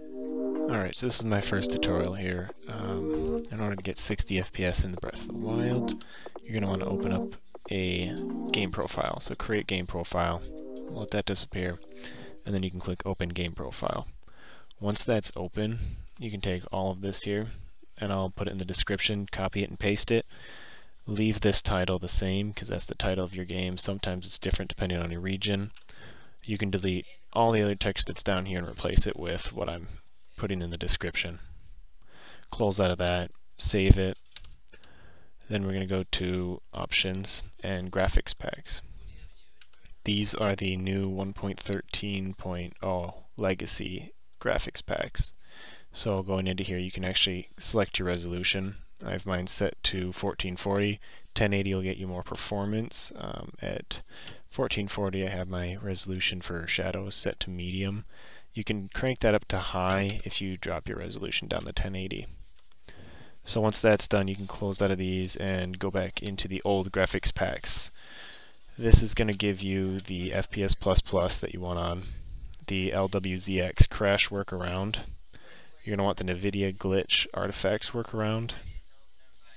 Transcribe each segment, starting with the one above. Alright, so this is my first tutorial here. In order to get 60 FPS in the Breath of the Wild, you're going to want to open up a game profile. So create game profile, let that disappear, and then you can click open game profile. Once that's open, you can take all of this here, and I'll put it in the description, copy it and paste it. Leave this title the same, because that's the title of your game. Sometimes it's different depending on your region. You can delete all the other text that's down here and replace it with what I'm putting in the description. Close out of that, save it. Then we're going to go to Options and Graphics Packs. These are the new 1.13.0 Legacy graphics packs. So going into here, you can actually select your resolution. I have mine set to 1440. 1080 will get you more performance. At 1440 I have my resolution for shadows set to medium. You can crank that up to high if you drop your resolution down to 1080. So once that's done, you can close out of these and go back into the old graphics packs. This is going to give you the FPS++ that you want on, the LWZX Crash Workaround. You're going to want the NVIDIA Glitch Artifacts Workaround,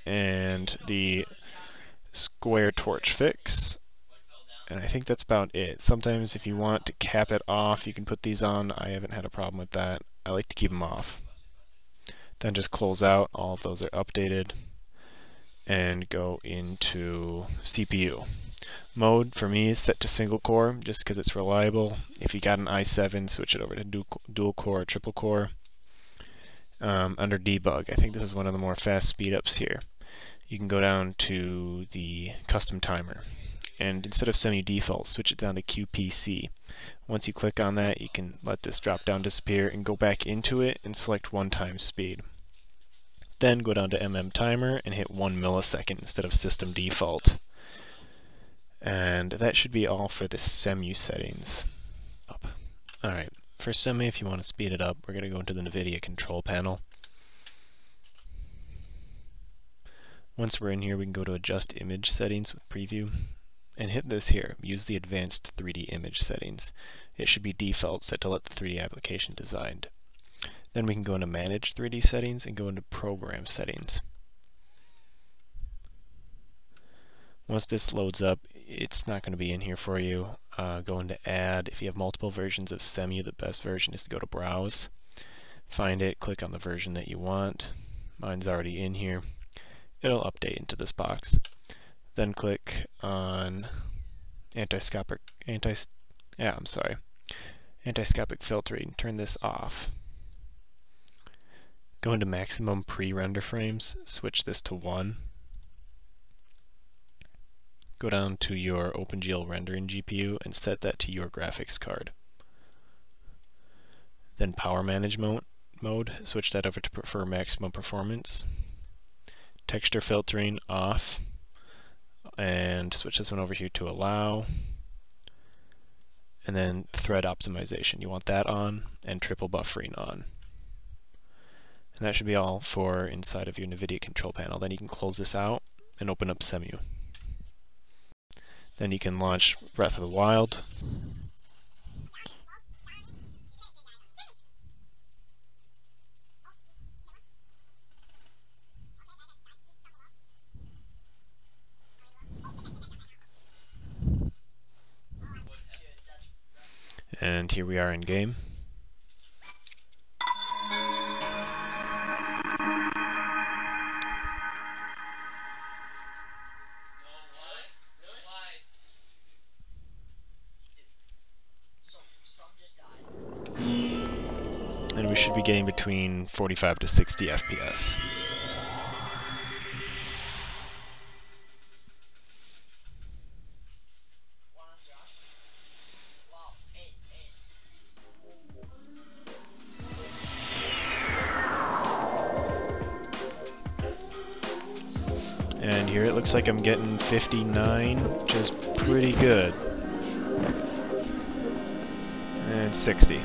and the square torch fix, and I think that's about it. Sometimes if you want to cap it off, you can put these on. I haven't had a problem with that. I like to keep them off. Then just close out. All of those are updated, and go into CPU. Mode for me is set to single core just because it's reliable. If you got an i7, switch it over to dual core or triple core. Under debug, I think this is one of the more fast speed ups here. You can go down to the custom timer, and instead of semi-default, switch it down to QPC. Once you click on that, you can let this drop down disappear and go back into it and select one-time speed. Then go down to MM timer and hit 1 millisecond instead of system default. And that should be all for the Cemu settings. Alright, for Cemu, if you want to speed it up, we're going to go into the NVIDIA control panel. Once we're in here, we can go to Adjust Image Settings with Preview, and hit this here. Use the Advanced 3D Image Settings. It should be default, set to let the 3D application design. Then we can go into Manage 3D Settings and go into Program Settings. Once this loads up, it's not going to be in here for you. Go into Add. If you have multiple versions of Cemu, the best version is to go to Browse. Find it, click on the version that you want. Mine's already in here. It'll update into this box. Then click on anti-scopic filtering. Turn this off. Go into maximum pre-render frames. Switch this to 1. Go down to your OpenGL rendering GPU and set that to your graphics card. Then power management mode. Switch that over to prefer maximum performance. Texture filtering off, and switch this one over here to allow, and then thread optimization, you want that on, and triple buffering on. And that should be all for inside of your NVIDIA control panel. Then you can close this out and open up Cemu. Then you can launch Breath of the Wild. And here we are in game. And we should be getting between 45 to 60 FPS. And here it looks like I'm getting 59, which is pretty good. And 60.